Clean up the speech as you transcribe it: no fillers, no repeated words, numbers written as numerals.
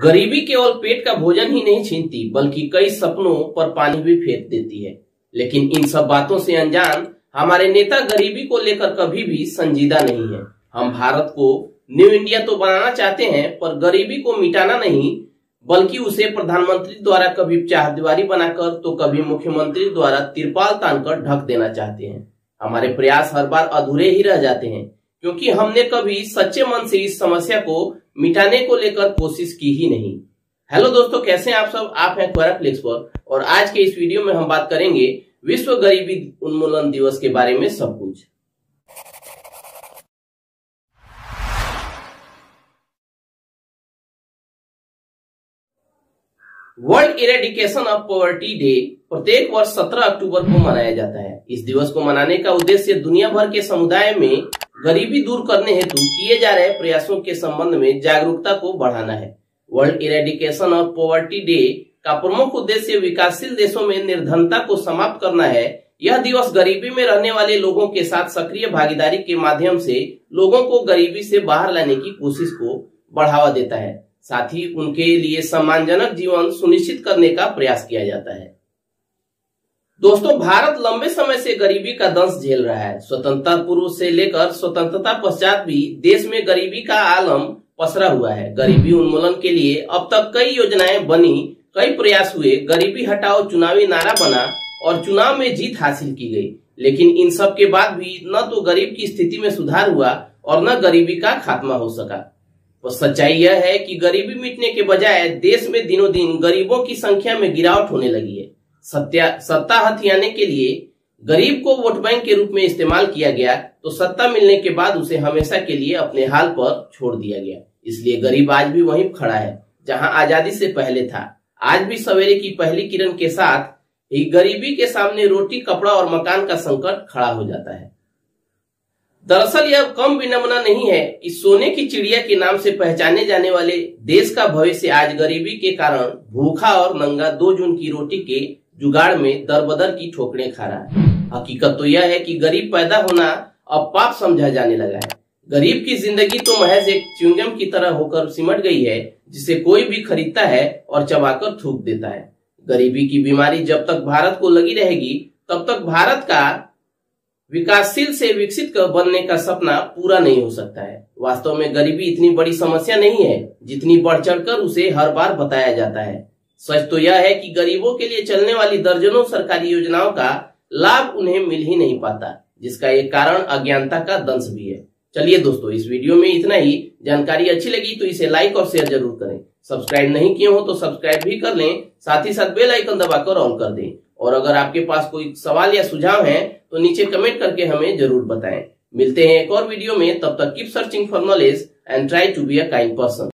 गरीबी केवल पेट का भोजन ही नहीं छीनती बल्कि कई सपनों पर पानी भी फेंक देती है। लेकिन इन सब बातों से अनजान हमारे नेता गरीबी को लेकर कभी भी संजीदा नहीं है। हम भारत को न्यू इंडिया तो बनाना चाहते हैं, पर गरीबी को मिटाना नहीं, बल्कि उसे प्रधानमंत्री द्वारा कभी चारदीवारी बनाकर तो कभी मुख्यमंत्री द्वारा तिरपाल तानकर ढक देना चाहते हैं। हमारे प्रयास हर बार अधूरे ही रह जाते हैं, क्योंकि हमने कभी सच्चे मन से इस समस्या को मिटाने को लेकर कोशिश की ही नहीं। हेलो दोस्तों, कैसे हैं आप सब? आप हैं क्वोराफ्लिक्स पर, और आज के इस वीडियो में हम बात करेंगे विश्व गरीबी उन्मूलन दिवस के बारे में सब कुछ। World eradication of poverty day प्रत्येक वर्ष 17 अक्टूबर को मनाया जाता है। इस दिवस को मनाने का उद्देश्य दुनिया भर के समुदाय में गरीबी दूर करने हेतु किए जा रहे प्रयासों के संबंध में जागरूकता को बढ़ाना है। World eradication of poverty day का प्रमुख उद्देश्य विकासशील देशों में निर्धनता को समाप्त करना है। यह दिवस गरीबी में रहने वाले लोगों के साथ सक्रिय भागीदारी के माध्यम से लोगों को गरीबी से बाहर लाने की कोशिश को बढ़ावा देता है, साथ ही उनके लिए सम्मानजनक जीवन सुनिश्चित करने का प्रयास किया जाता है। दोस्तों, भारत लंबे समय से गरीबी का दंश झेल रहा है। स्वतंत्रता पूर्व से लेकर स्वतंत्रता पश्चात भी देश में गरीबी का आलम पसरा हुआ है। गरीबी उन्मूलन के लिए अब तक कई योजनाएं बनी, कई प्रयास हुए, गरीबी हटाओ चुनावी नारा बना और चुनाव में जीत हासिल की गई, लेकिन इन सब के बाद भी न तो गरीब की स्थिति में सुधार हुआ और न गरीबी का खात्मा हो सका। तो सच्चाई यह है कि गरीबी मिटने के बजाय देश में दिनों दिन गरीबों की संख्या में गिरावट होने लगी है। सत्ता हथियाने के लिए गरीब को वोट बैंक के रूप में इस्तेमाल किया गया, तो सत्ता मिलने के बाद उसे हमेशा के लिए अपने हाल पर छोड़ दिया गया। इसलिए गरीब आज भी वहीं खड़ा है जहां आजादी से पहले था। आज भी सवेरे की पहली किरण के साथ ही गरीबी के सामने रोटी, कपड़ा और मकान का संकट खड़ा हो जाता है। दरअसल यह कम विडंबना नहीं है। इस सोने की चिड़िया के नाम से पहचाने जाने वाले देश का भविष्य आज गरीबी के कारण भूखा और नंगा 2 जून की रोटी के जुगाड़ में दरबदर की ठोकरें खा रहा है। हकीकत तो यह है कि गरीब पैदा होना अब पाप समझा जाने लगा है। गरीब की जिंदगी तो महज एक च्युइंगम की तरह होकर सिमट गई है, जिसे कोई भी खरीदता है और चबाकर थूक देता है। गरीबी की बीमारी जब तक भारत को लगी रहेगी, तब तक भारत का विकासशील से विकसित बनने का सपना पूरा नहीं हो सकता है। वास्तव में गरीबी इतनी बड़ी समस्या नहीं है जितनी बढ़ चढ़कर उसे हर बार बताया जाता है। सच तो यह है कि गरीबों के लिए चलने वाली दर्जनों सरकारी योजनाओं का लाभ उन्हें मिल ही नहीं पाता, जिसका एक कारण अज्ञानता का दंश भी है। चलिए दोस्तों, इस वीडियो में इतना ही। जानकारी अच्छी लगी तो इसे लाइक और शेयर जरूर करें। सब्सक्राइब नहीं किए हो तो सब्सक्राइब भी कर लें, साथ ही साथ बेल आइकन दबाकर ऑल कर दें। और अगर आपके पास कोई सवाल या सुझाव है तो नीचे कमेंट करके हमें जरूर बताएं। मिलते हैं एक और वीडियो में। तब तक keep searching for knowledge and try to be a kind person.